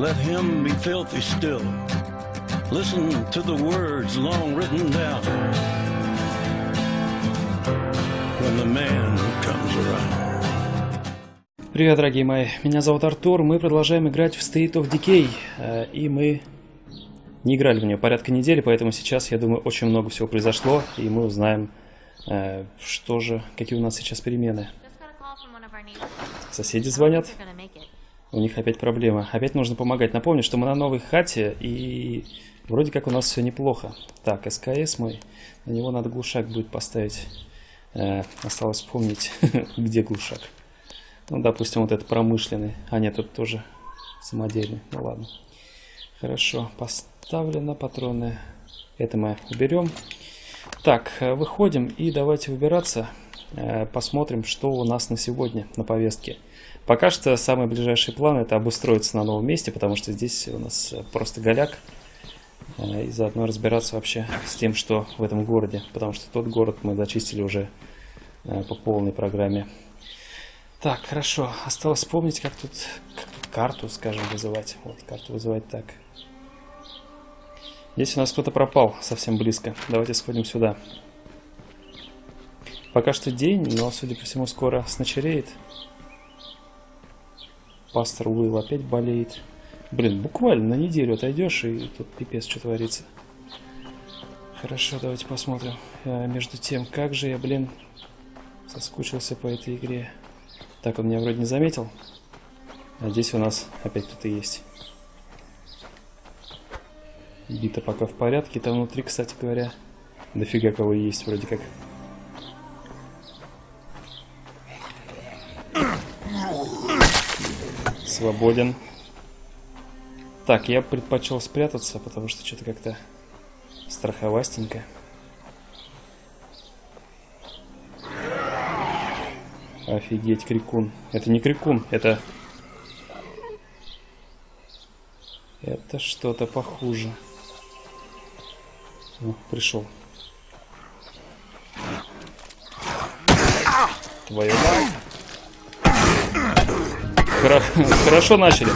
let him be filthy still. Listen to the words long written down when the man comes around. Привет, дорогие мои, меня зовут Артур, мы продолжаем играть в State of Decay, и мы не играли в нее порядка недели, поэтому сейчас, я думаю, очень много всего произошло, и мы узнаем, что же, какие у нас сейчас перемены. Соседи звонят. У них опять проблема. Опять нужно помогать. Напомню, что мы на новой хате, и вроде как у нас все неплохо. Так, СКС мой. На него надо глушак будет поставить. Осталось вспомнить, где глушак. Ну, допустим, вот этот промышленный. А нет, тут тоже самодельный. Ну, ладно. Хорошо. Поставлено патроны. Это мы уберем. Так, выходим и давайте выбираться. Посмотрим, что у нас на сегодня на повестке. Пока что самый ближайший план — это обустроиться на новом месте, потому что здесь у нас просто голяк. И заодно разбираться вообще с тем, что в этом городе, потому что тот город мы зачистили уже по полной программе. Так, хорошо. Осталось вспомнить, как тут карту, скажем, вызывать. Вот, карту вызывать так. Здесь у нас кто-то пропал совсем близко. Давайте сходим сюда. Пока что день, но, судя по всему, скоро сночереет. Пастор Уилл опять болеет. Блин, буквально на неделю отойдешь, и тут пипец, что творится. Хорошо, давайте посмотрим. Между тем, как же я, блин, соскучился по этой игре. Так, он меня вроде не заметил. А здесь у нас опять кто-то есть. Бита пока в порядке. Там внутри, кстати говоря, дофига кого есть вроде как. Свободен. Так, я предпочел спрятаться, потому что что-то как-то страховастенько. Офигеть, крикун. Это не крикун, это... Это что-то похуже. О, пришел. Твою мать. Хорошо начали.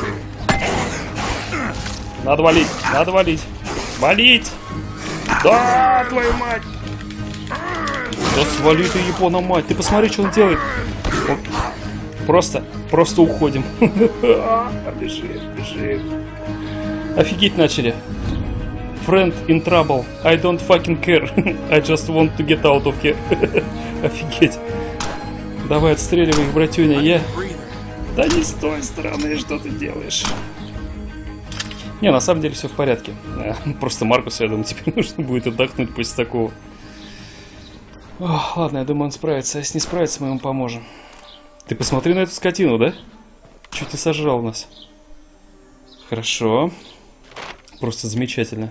Надо валить, надо валить. Валить! Да, твою мать! Да свали ты, япона мать! Ты посмотри, что он делает. Он... Просто уходим. Бежим, бежим. Офигеть начали. Friend in trouble. I don't fucking care. I just want to get out of here. Офигеть. Давай, отстреливай их, братюня. Я... Да не с той стороны, что ты делаешь? Не, на самом деле все в порядке. Просто Маркусу, я думаю, теперь нужно будет отдохнуть после такого. Ох, ладно, я думаю, он справится. А если не справится, мы ему поможем. Ты посмотри на эту скотину, да? Чуть не сожрал нас. Хорошо. Просто замечательно.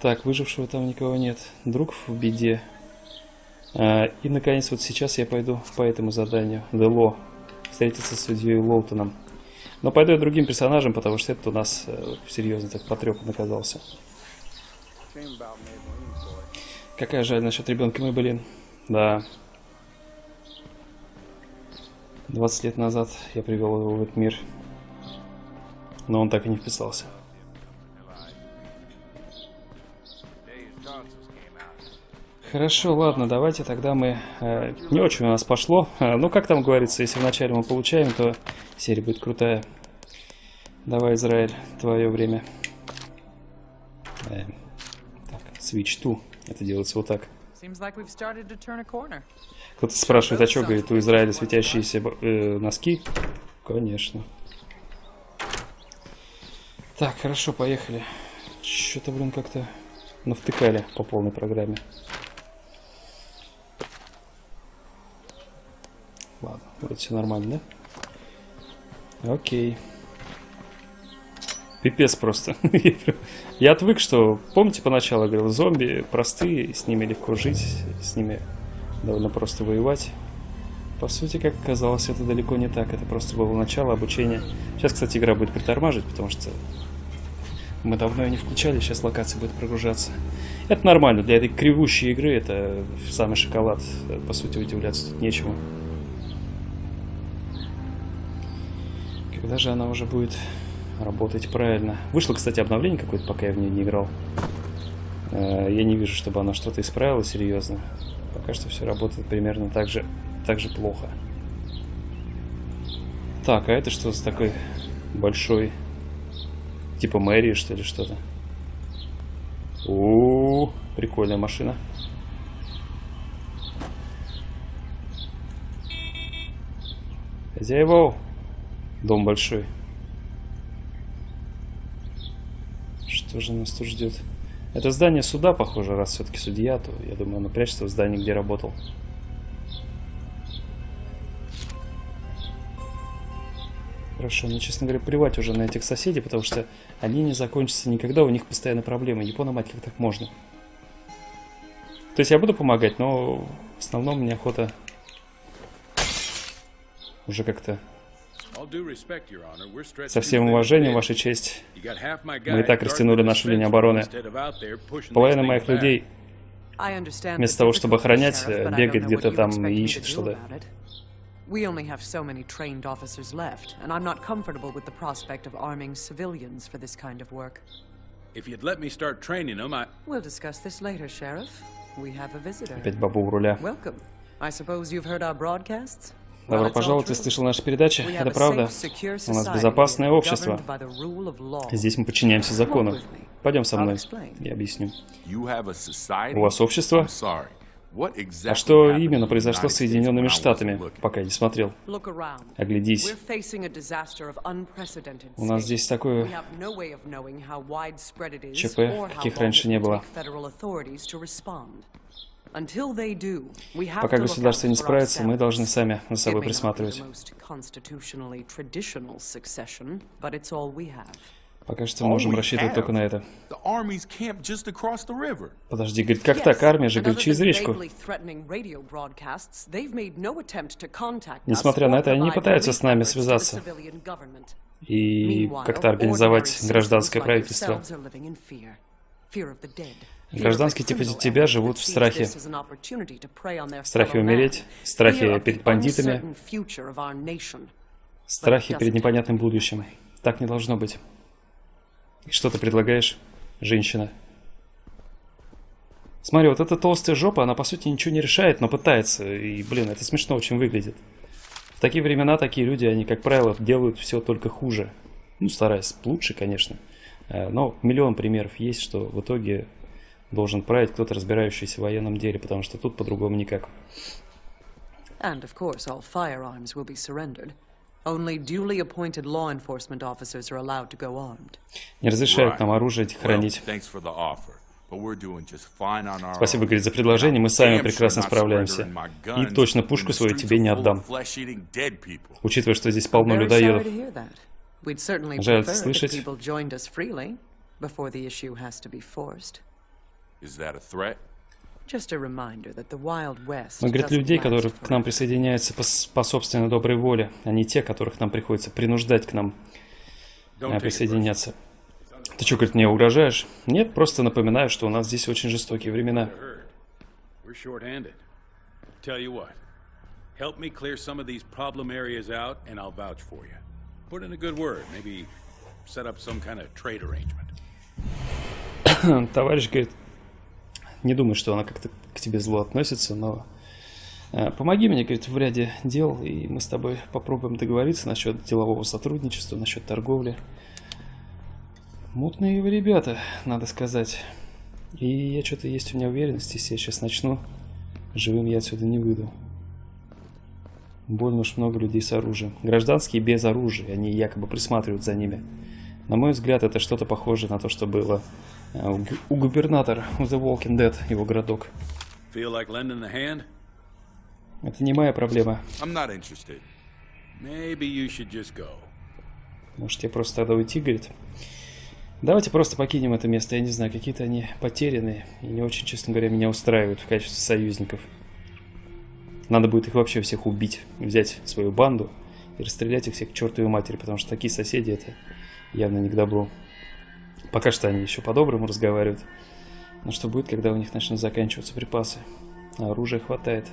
Так, выжившего там никого нет. Друг в беде. И, наконец, вот сейчас я пойду по этому заданию. Дело. Встретиться с судьей Лоутоном. Но пойду я другим персонажем, потому что этот у нас серьезно так потрепан оказался. Какая жаль насчет ребенка мы, блин. Да. 20 лет назад я привел его в этот мир. Но он так и не вписался. Хорошо, ладно, давайте тогда мы... не очень у нас пошло. Ну, как там говорится, если вначале мы получаем, то серия будет крутая. Давай, Израиль, твое время. Так, switch to. Это делается вот так. Кто-то спрашивает, а что, говорит, у Израиля светящиеся носки? Конечно. Так, хорошо, поехали. Что-то, блин, как-то навтыкали по полной программе. Ладно, вроде все нормально, да? Окей. Пипец просто. Я отвык, что... Помните, поначалу я говорил, зомби простые, с ними легко жить, с ними довольно просто воевать. По сути, как оказалось, это далеко не так. Это просто было начало обучения. Сейчас, кстати, игра будет притормаживать, потому что мы давно ее не включали, сейчас локация будет прогружаться. Это нормально, для этой кривущей игры это самый шоколад. По сути, удивляться тут нечему. Когда же она уже будет работать правильно? Вышло, кстати, обновление какое-то, пока я в ней не играл. Я не вижу, чтобы она что-то исправила серьезно. Пока что все работает примерно так же плохо. Так, а это что за такой большой, типа мэрии, что ли, что-то? О, прикольная машина. Хозяева, дом большой. Что же нас тут ждет? Это здание суда, похоже, раз все-таки судья, то я думаю, он прячется в здании, где работал. Хорошо, мне, честно говоря, плевать уже на этих соседей, потому что они не закончатся никогда, у них постоянно проблемы. Япона, мать, как так можно? То есть я буду помогать, но в основном мне охота уже как-то... Со всем уважением, Ваша честь, мы и так растянули нашу линию обороны. Половина моих людей, вместо того, чтобы охранять, бегает где-то там и ищет что-то. We only have so many trained officers left, and I'm not comfortable with the prospect of arming civilians for this kind of work. If you'd let me start training them, I... We'll discuss this later, Sheriff. We have a visitor. Опять баба у руля. Welcome. I suppose you've heard our broadcasts? Добро пожаловать, ты слышал наши передачи? Это правда. У нас безопасное общество. Здесь мы подчиняемся закону. Пойдем со мной, я объясню. У вас общество? А что именно произошло с Соединенными Штатами, пока я не смотрел? Оглядись. У нас здесь такое ЧП, каких раньше не было. Пока государство не справится, мы должны сами за собой присматривать. Пока что можем рассчитывать только на это. Подожди, говорит, как так? Армия же, говорит, через речку. Несмотря на это, они не пытаются с нами связаться и как-то организовать гражданское правительство. Гражданские типа тебя живут в страхе. В страхе умереть, в страхе перед бандитами, в страхе перед непонятным будущим. Так не должно быть. И что ты предлагаешь, женщина? Смотри, вот эта толстая жопа, она по сути ничего не решает, но пытается. И, блин, это смешно очень выглядит. В такие времена такие люди, они, как правило, делают все только хуже. Ну, стараясь лучше, конечно. Но миллион примеров есть, что в итоге... Должен править кто-то, разбирающийся в военном деле, потому что тут по-другому никак. Не разрешают нам оружие хранить. Спасибо, говорит, за предложение, мы сами прекрасно справляемся. И точно пушку свою тебе не отдам. Учитывая, что здесь полно людоедов. Жаль это слышать. Но, говорит, людей, которые к нам присоединяются по собственной доброй воле, а не те, которых нам приходится принуждать к нам присоединяться. Ты что, говорит, мне угрожаешь? Нет, просто напоминаю, что у нас здесь очень жестокие времена. Товарищ, говорит, не думаю, что она как-то к тебе зло относится, но помоги мне, говорит, в ряде дел, и мы с тобой попробуем договориться насчет делового сотрудничества, насчет торговли. Мутные вы ребята, надо сказать. И я что-то есть у меня уверенность, если я сейчас начну, живым я отсюда не выйду. Больно уж много людей с оружием. Гражданские без оружия, они якобы присматривают за ними. На мой взгляд, это что-то похоже на то, что было у губернатора, у The Walking Dead, его городок. Это не моя проблема. Может, тебе просто надо уйти, говорит? Давайте просто покинем это место, я не знаю, какие-то они потерянные. И не очень, честно говоря, меня устраивают в качестве союзников. Надо будет их вообще всех убить, взять свою банду и расстрелять их всех к чертовой матери, потому что такие соседи это... Явно не к добру. Пока что они еще по-доброму разговаривают. Но что будет, когда у них начнут заканчиваться припасы? А оружия хватает.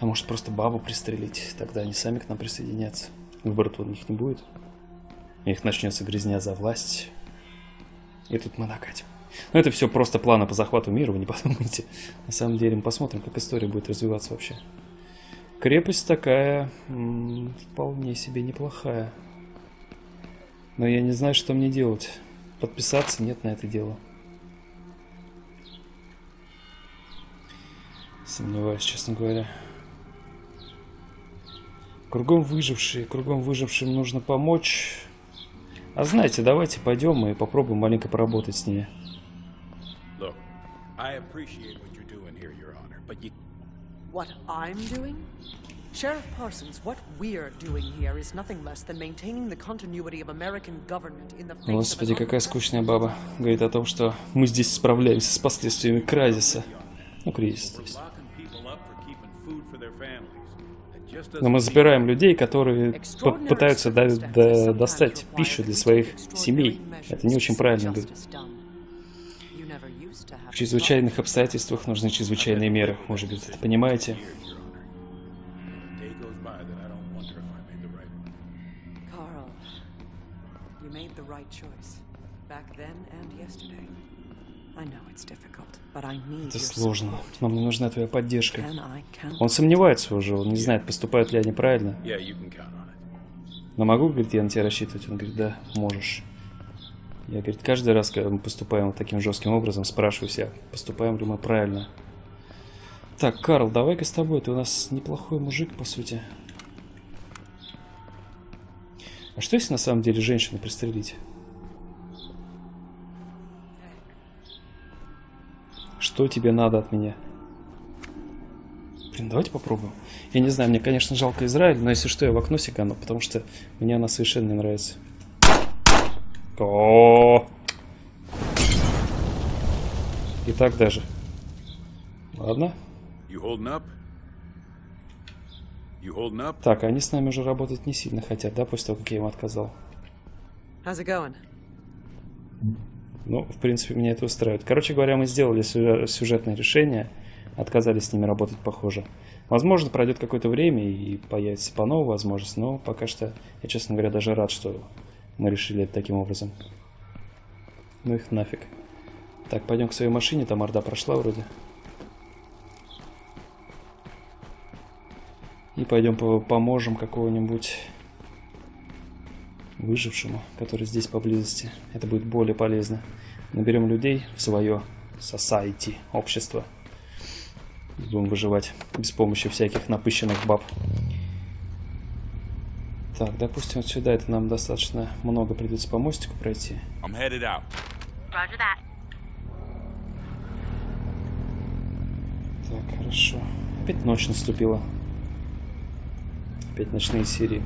А может просто бабу пристрелить, тогда они сами к нам присоединятся. Выбора-то у них не будет. У них начнется грязня за власть. И тут мы накатим. Но это все просто планы по захвату мира, вы не подумайте. На самом деле мы посмотрим, как история будет развиваться вообще. Крепость такая, вполне себе неплохая. Но я не знаю, что мне делать. Подписаться? Нет, на это дело. Сомневаюсь, честно говоря. Кругом выжившим нужно помочь. А знаете, давайте пойдем и попробуем маленько поработать с ними. What I'm doing? Sheriff Parsons, what we're doing here is nothing less than maintaining the continuity of American government in the face of... Господи, какая скучная баба. Говорит о том, что мы здесь справляемся с последствиями кризиса. Ну, кризис, то есть. Но мы забираем людей, которые пытаются достать пищу для своих семей. Это не очень правильно будет. В чрезвычайных обстоятельствах нужны чрезвычайные меры. Может быть, это понимаете? Это сложно. Нам не нужна твоя поддержка. Он сомневается уже, он не знает, поступают ли они правильно. Но могу, говорит, я на тебя рассчитывать? Он говорит, да, можешь. Я, говорит, каждый раз, когда мы поступаем вот таким жестким образом, спрашиваю себя, поступаем ли мы правильно. Так, Карл, давай-ка с тобой, ты у нас неплохой мужик, по сути. А что если на самом деле женщину пристрелить? Что тебе надо от меня? Блин, давайте попробуем. Я не знаю, мне, конечно, жалко Израиль, но если что, я в окно сигану, потому что мне она совершенно не нравится. О-о-о. И так даже. Ладно. Так, они с нами уже работать не сильно хотят, да, после того, как я им отказал. Ну, в принципе, меня это устраивает. Короче говоря, мы сделали сюжетное решение, отказались с ними работать, похоже. Возможно, пройдет какое-то время и появится по новой возможность, но пока что я, честно говоря, даже рад, что... мы решили это таким образом. Ну их нафиг. Так, пойдем к своей машине. Там орда прошла вроде. И пойдем поможем какого-нибудь выжившему, который здесь поблизости. Это будет более полезно. Наберем людей в свое society, общество. Будем выживать без помощи всяких напыщенных баб. Так, допустим, вот сюда, это нам достаточно много придется по мостику пройти. Так, хорошо. Опять ночь наступила. Опять ночные серии.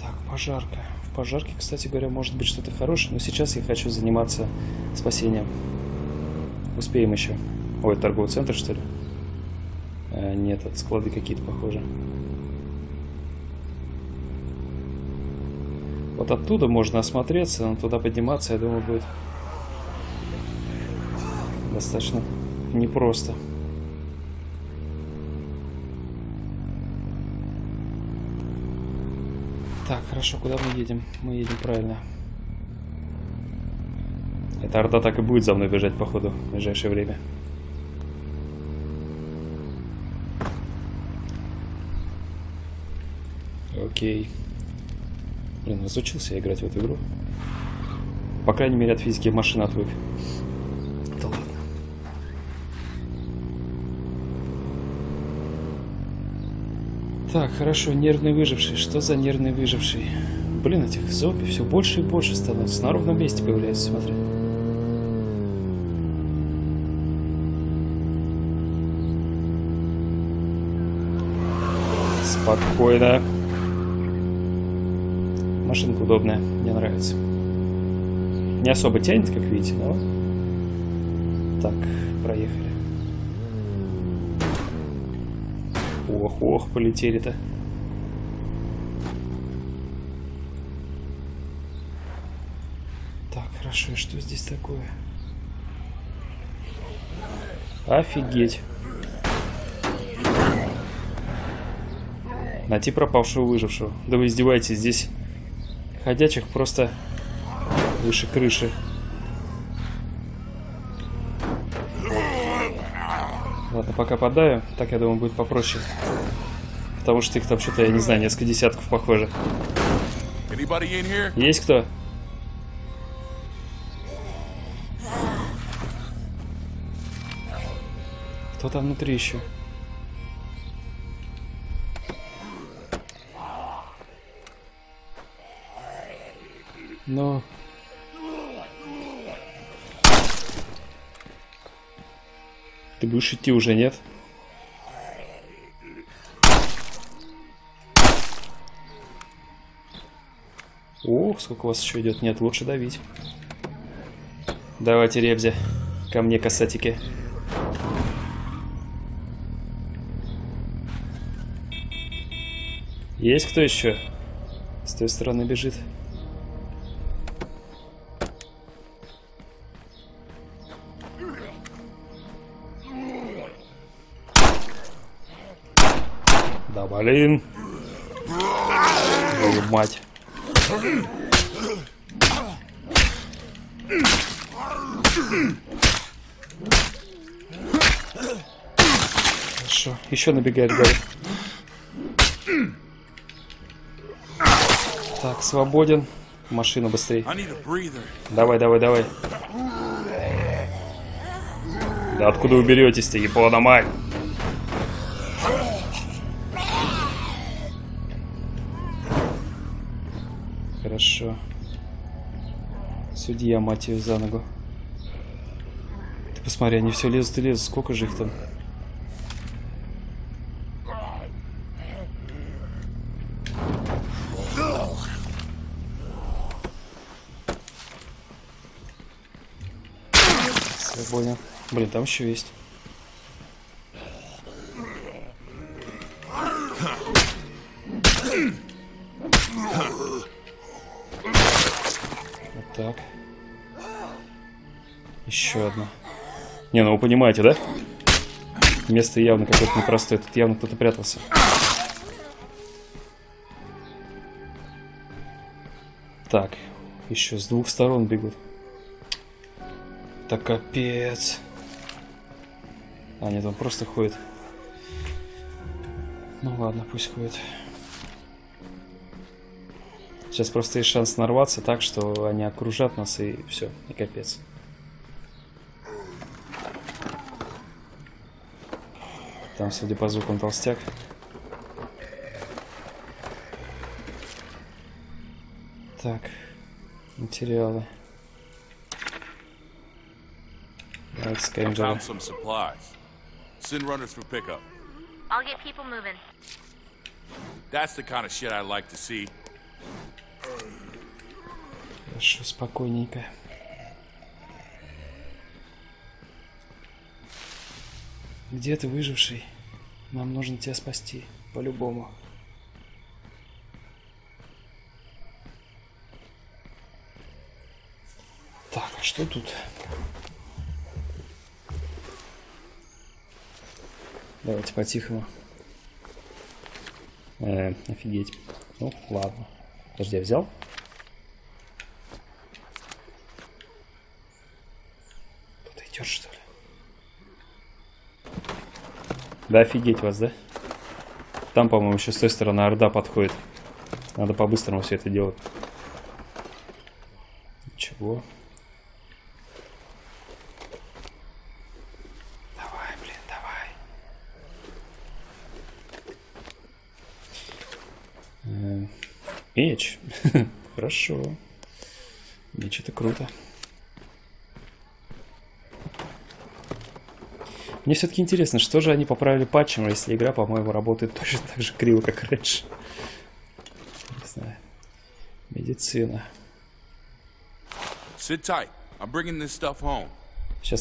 Так, пожарка. В пожарке, кстати говоря, может быть что-то хорошее, но сейчас я хочу заниматься спасением. Успеем еще. Ой, это торговый центр, что ли? Нет, это склады какие-то, похоже. Вот оттуда можно осмотреться, но туда подниматься, я думаю, будет достаточно непросто. Так, хорошо, куда мы едем? Мы едем правильно. Эта орда так и будет за мной бежать, походу, в ближайшее время. Окей. Блин, разучился я играть в эту игру. По крайней мере, от физики машин отвык. Да ладно. Так, хорошо, нервный выживший. Что за нервный выживший? Блин, этих зомби все больше и больше становится. На ровном месте появляются, смотри. Спокойно. Машинка удобная, мне нравится. Не особо тянет, как видите, но... Так, проехали. Ох, ох, полетели-то. Так, хорошо, что здесь такое? Офигеть. Найти пропавшего выжившего. Да вы издеваетесь, здесь ходячих просто выше крыши. Ладно, пока подаю. Так, я думаю, будет попроще. Потому что их там что-то, я не знаю, несколько десятков, похоже. Есть кто? Кто там внутри еще? Но... Ты будешь идти уже, нет? Ох, сколько у вас еще идет. Нет, лучше давить. Давайте, ребзя. Ко мне, касатики. Есть кто еще? С той стороны бежит. Да, блин. Твою мать. Хорошо, еще набегает, говорит. Так, свободен. Машина быстрее. Давай, давай, давай. Да откуда вы беретесь-то, япона мать? Хорошо. Судья, мать ее, за ногу. Ты посмотри, они все лезут и лезут. Сколько же их там? Понял. Блин, там еще есть. Вот так. Еще одна. Не, ну вы понимаете, да? Место явно какое-то непростое. Тут явно кто-то прятался. Так. Еще с двух сторон бегут. Так, капец. А, нет, он просто ходит. Ну ладно, пусть ходит. Сейчас просто есть шанс нарваться так, что они окружат нас, и все, и капец. Там, судя по звукам, толстяк. Так, материалы. Хорошо, спокойненько. Где ты, выживший? Нам нужно тебя спасти, по-любому. Так, а что тут? Давайте по-тихому. Офигеть. Ну, ладно. Подожди, я взял? Кто-то идет, что ли? Да офигеть вас, да? Там, по-моему, еще с той стороны орда подходит. Надо по-быстрому все это делать. Ничего. Меч. Хорошо. Меч — это круто. Мне все-таки интересно, что же они поправили патчем, если игра, по-моему, работает точно так же криво, как раньше. Не знаю. Медицина. Сейчас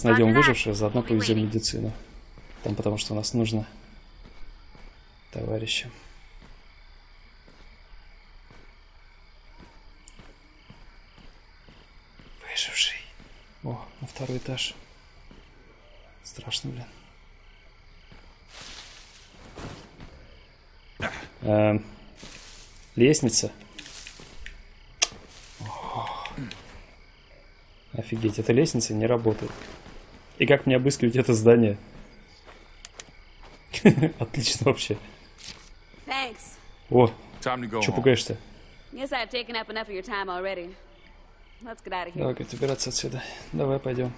найдем выжившего, заодно повезем медицину. Там, потому что у нас нужно товарищам. Выживший. О, на второй этаж. Страшно, блин. Лестница. Офигеть, эта лестница не работает. И как мне обыскивать это здание? Отлично вообще. О, что пугаешься? Давай-ка убираться отсюда. Давай, пойдем.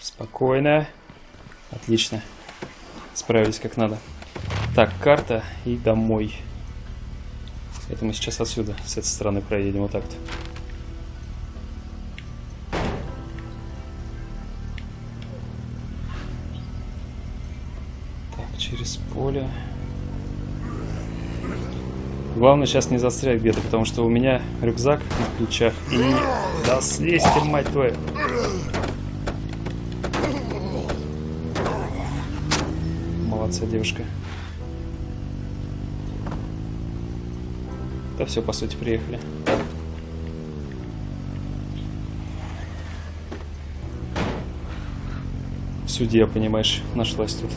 Спокойно. Отлично. Справились как надо. Так, карта и домой. Это мы сейчас отсюда, с этой стороны проедем вот так-то. Так, через поле. Главное сейчас не застрять где-то, потому что у меня рюкзак на плечах. И... Да слезь ты, мать твою! Девушка. Да все, по сути, приехали. Судья, понимаешь, нашлась тут.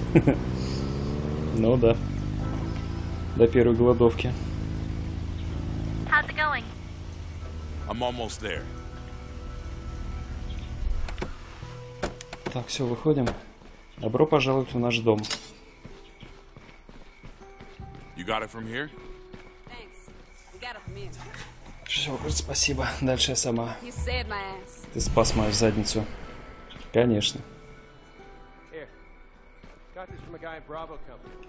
Ну да. До первой голодовки. Так, все, выходим. Добро пожаловать в наш дом. Все, спасибо. Дальше я сама. Ты спас мою задницу. Конечно.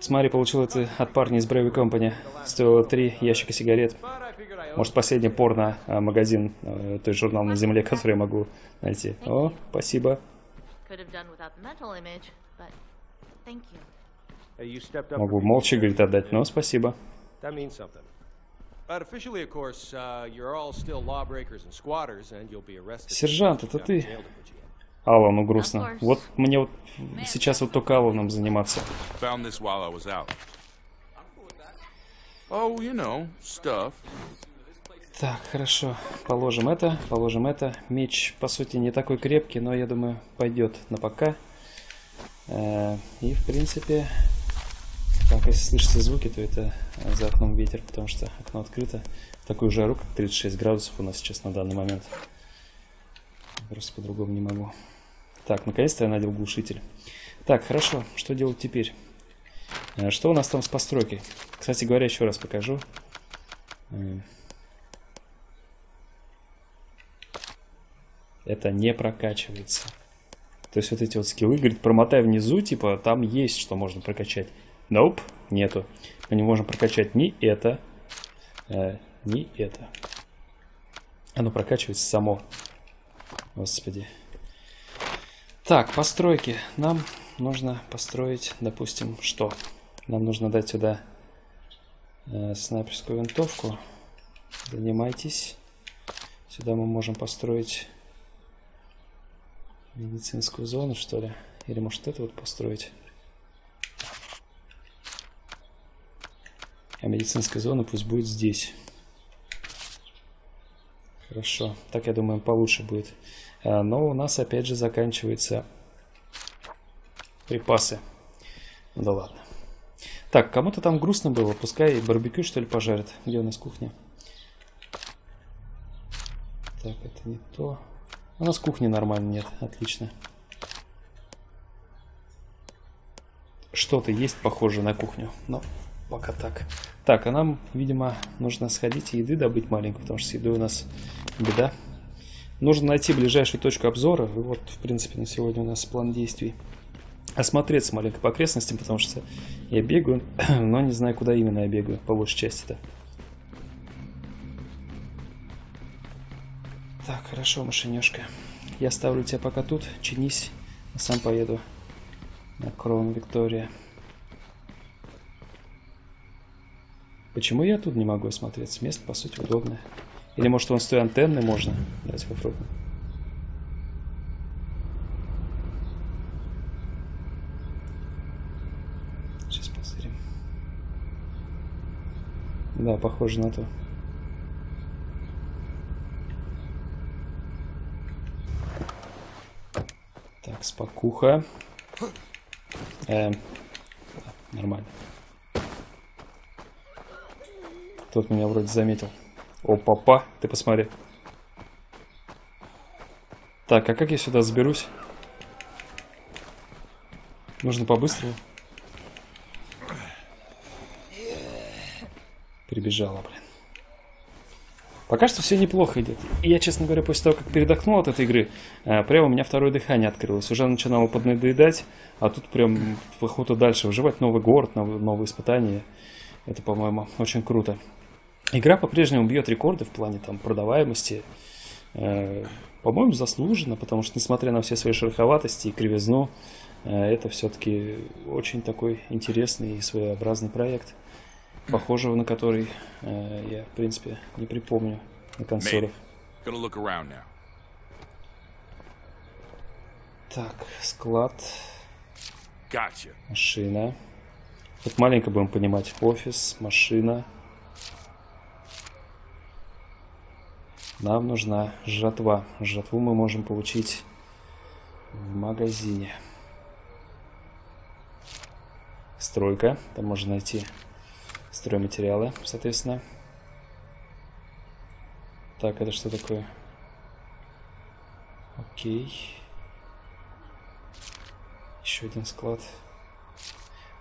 Смотри, получил это от парня из Bravo Company. Стоило 3 ящика сигарет. Может, последний порно-магазин, то есть журнал на земле, который я могу найти. О, спасибо. Могу молча, говорит, отдать, но спасибо. Сержант, это ты? Алану грустно. Вот мне вот сейчас вот только Аланом заниматься. Так, хорошо. Положим это, положим это. Меч, по сути, не такой крепкий, но я думаю, пойдет на пока. И, в принципе... Так, если слышите звуки, то это за окном ветер, потому что окно открыто. В такую жару, как 36 градусов у нас сейчас на данный момент. Просто по-другому не могу. Так, наконец-то я надел глушитель. Так, хорошо, что делать теперь? Что у нас там с постройкой? Кстати говоря, еще раз покажу. Это не прокачивается. То есть вот эти вот скиллы, говорит, промотай внизу, типа, там есть, что можно прокачать. Nope, нету. Мы не можем прокачать ни это, ни это. Оно прокачивается само. Господи. Так, постройки. Нам нужно построить, допустим, что? Нам нужно дать сюда снайперскую винтовку. Занимайтесь. Сюда мы можем построить медицинскую зону, что ли. Или может это вот построить. А медицинская зона пусть будет здесь. Хорошо. Так, я думаю, получше будет. Но у нас опять же заканчиваются припасы. Да ладно. Так, кому-то там грустно было. Пускай барбекю, что ли, пожарят. Где у нас кухня? Так, это не то. У нас кухни нормально нет. Отлично. Что-то есть похоже на кухню. Но пока так. Так, а нам, видимо, нужно сходить и еды добыть маленькую, потому что с едой у нас беда. Нужно найти ближайшую точку обзора. Вот, в принципе, на сегодня у нас план действий. Осмотреться маленько по окрестностям, потому что я бегаю, но не знаю, куда именно я бегаю, по большей части-то. Так, хорошо, машинёшка. Я ставлю тебя пока тут, чинись, а сам поеду на Крон Виктория. Почему я тут не могу осмотреться? Место, по сути, удобное. Или, может, вон с той антенны можно? Давайте попробуем. Сейчас посмотрим. Да, похоже на то. Так, спокуха. Нормально. Тот меня вроде заметил. О, папа, ты посмотри. Так, а как я сюда заберусь? Нужно по-быстрому. Прибежала, блин. Пока что все неплохо идет. И я, честно говоря, после того, как передохнул от этой игры, прямо у меня второе дыхание открылось. Уже начинало поднадоедать, а тут прям охота дальше выживать. Новый город, новые испытания. Это, по-моему, очень круто. Игра по-прежнему бьет рекорды в плане там продаваемости. По-моему, заслуженно, потому что, несмотря на все свои шероховатости и кривизну, это все-таки очень такой интересный и своеобразный проект, похожего на который я, в принципе, не припомню на консолях. Так, склад. Машина. Тут маленько будем понимать. Офис, машина. Нам нужна жатва. Жатву мы можем получить в магазине. Стройка. Там можно найти стройматериалы, соответственно. Так, это что такое? Окей. Еще один склад.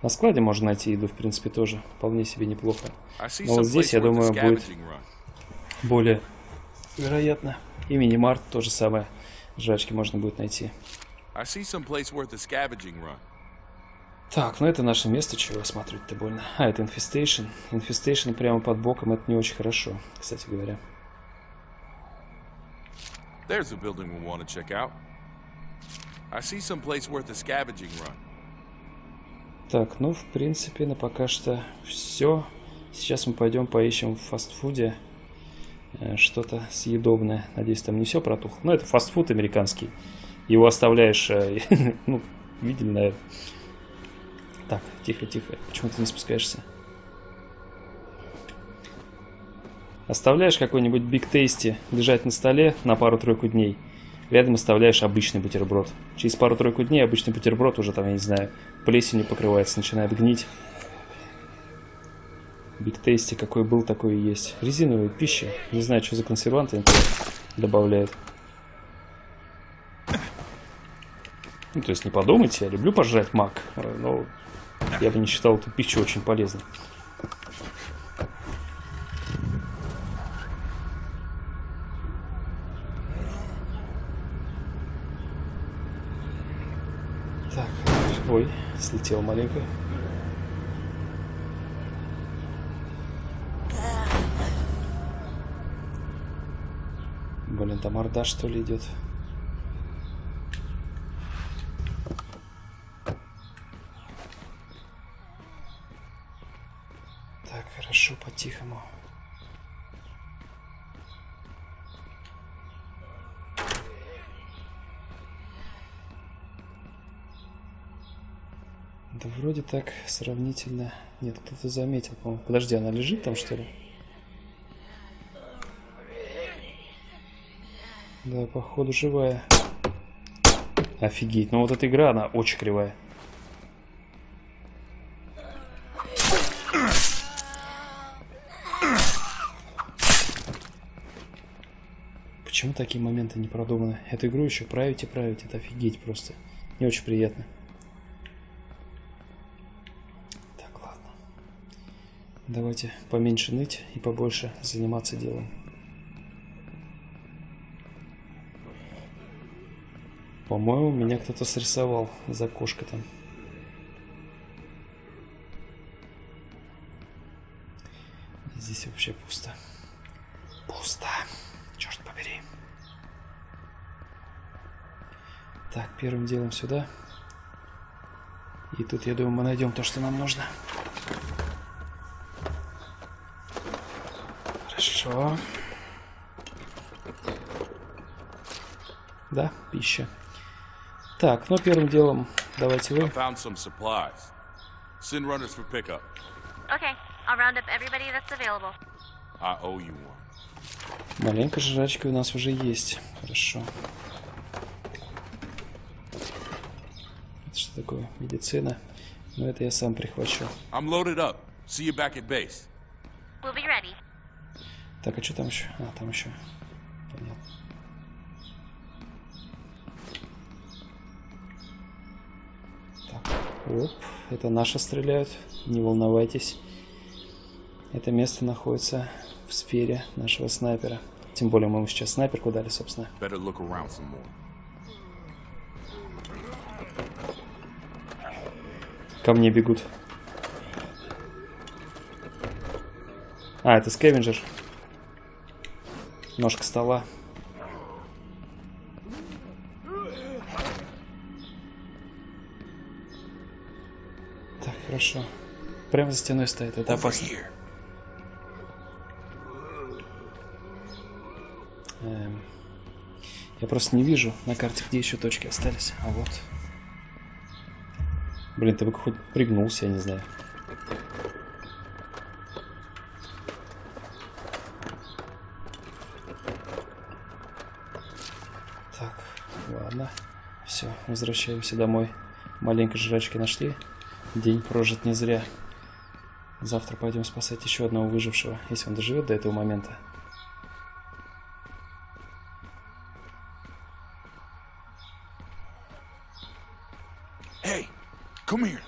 На складе можно найти еду, в принципе, тоже. Вполне себе неплохо. Но вот здесь, я думаю, будет более вероятно. И мини-март тоже самое. Жрачки можно будет найти. Так, ну это наше место, чего смотреть-то больно. А, это инфестейшн. Инфестейшн прямо под боком, это не очень хорошо, кстати говоря. Так, ну в принципе, на пока что все. Сейчас мы пойдем поищем в фастфуде что-то съедобное. Надеюсь, там не все протухло. Но это фастфуд американский. Его оставляешь, ну, видели, наверное. Так, тихо-тихо. Почему ты не спускаешься? Оставляешь какой-нибудь Биг Тейсти лежать на столе на пару-тройку дней. Рядом оставляешь обычный бутерброд. Через пару-тройку дней обычный бутерброд уже там, я не знаю, плесенью покрывается, начинает гнить. Биг Тейсти какой был, такой и есть. Резиновая пища. Не знаю, что за консерванты добавляют. Ну, то есть не подумайте, я люблю пожрать мак, но я бы не считал эту пищу очень полезной. Так, ой, слетел маленько. Блин, там орда что ли идет? Хорошо, по-тихому. Да вроде так сравнительно. Нет, кто-то заметил, по-моему. Подожди, она лежит там, что ли? Да, походу, живая. Офигеть, ну вот эта игра, она очень кривая. Почему такие моменты не продуманы? Эту игру еще править и править. Это офигеть просто. Не очень приятно. Так, ладно. Давайте поменьше ныть и побольше заниматься делом. По-моему, меня кто-то срисовал за окошко там. Здесь вообще пусто. Пусто. Черт побери. Так, первым делом сюда. И тут, я думаю, мы найдем то, что нам нужно. Хорошо. Да, пища. Так, ну первым делом давайте вы. Маленько жрачки у нас уже есть. Хорошо. Это что такое? Медицина. Но это я сам прихвачу. Так, а что там еще? А, там еще. Понятно. Так, оп, это наши стреляют. Не волновайтесь. Это место находится в сфере нашего снайпера. Тем более мы ему сейчас снайперку дали, собственно. Ко мне бегут. А, это скавенджер. Ножка стола. Так, хорошо. Прямо за стеной стоит, это опасно. Я просто не вижу на карте, где еще точки остались. А вот. Блин, ты бы хоть пригнулся, я не знаю. Так, ладно. Все, возвращаемся домой. Маленько жрачки нашли. День прожит не зря. Завтра пойдем спасать еще одного выжившего, если он доживет до этого момента.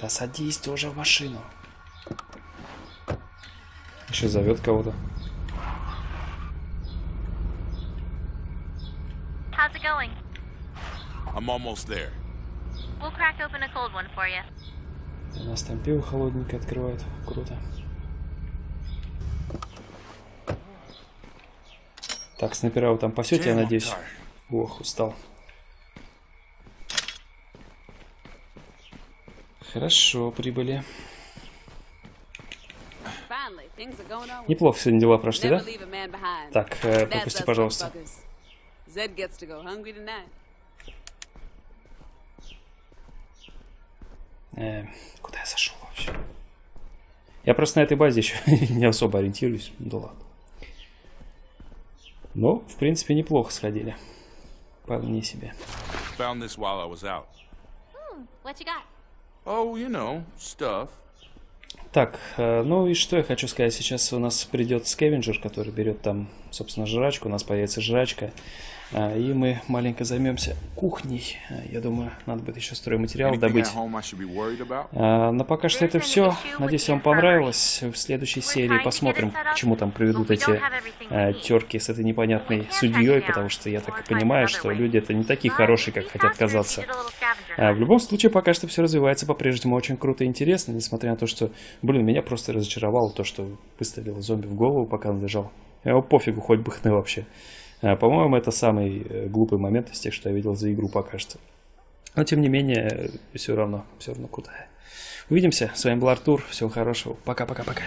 Да садись ты уже в машину. Еще зовет кого-то. У нас там пиво холодненькое открывают. Круто. Так, снайпера вы там пасете, я надеюсь. Ох, устал. Хорошо, прибыли. Неплохо сегодня дела прошли, да? Так, пропусти, пожалуйста. Куда я зашел вообще? Я просто на этой базе еще не особо ориентируюсь. Да ладно. Ну, в принципе, неплохо сходили. Вполне себе. Oh, you know, stuff. Так, ну и что я хочу сказать. Сейчас у нас придет скавенджер, который берет там, собственно, жрачку. У нас появится жрачка. И мы маленько займемся кухней. Я думаю, надо будет еще стройматериал добыть. Но пока что это все. Надеюсь, вам понравилось. В следующей серии посмотрим, к чему там приведут эти терки с этой непонятной судьей. Потому что я так и понимаю, что люди это не такие хорошие, как хотят казаться. В любом случае, пока что все развивается по-прежнему очень круто и интересно. Несмотря на то, что, блин, меня просто разочаровало то, что выстрелил зомби в голову, пока он лежал. Его пофигу, хоть бы хны вообще. По-моему, это самый глупый момент из тех, что я видел за игру пока что. Но, тем не менее, все равно крутая. Увидимся. С вами был Артур. Всего хорошего. Пока-пока-пока.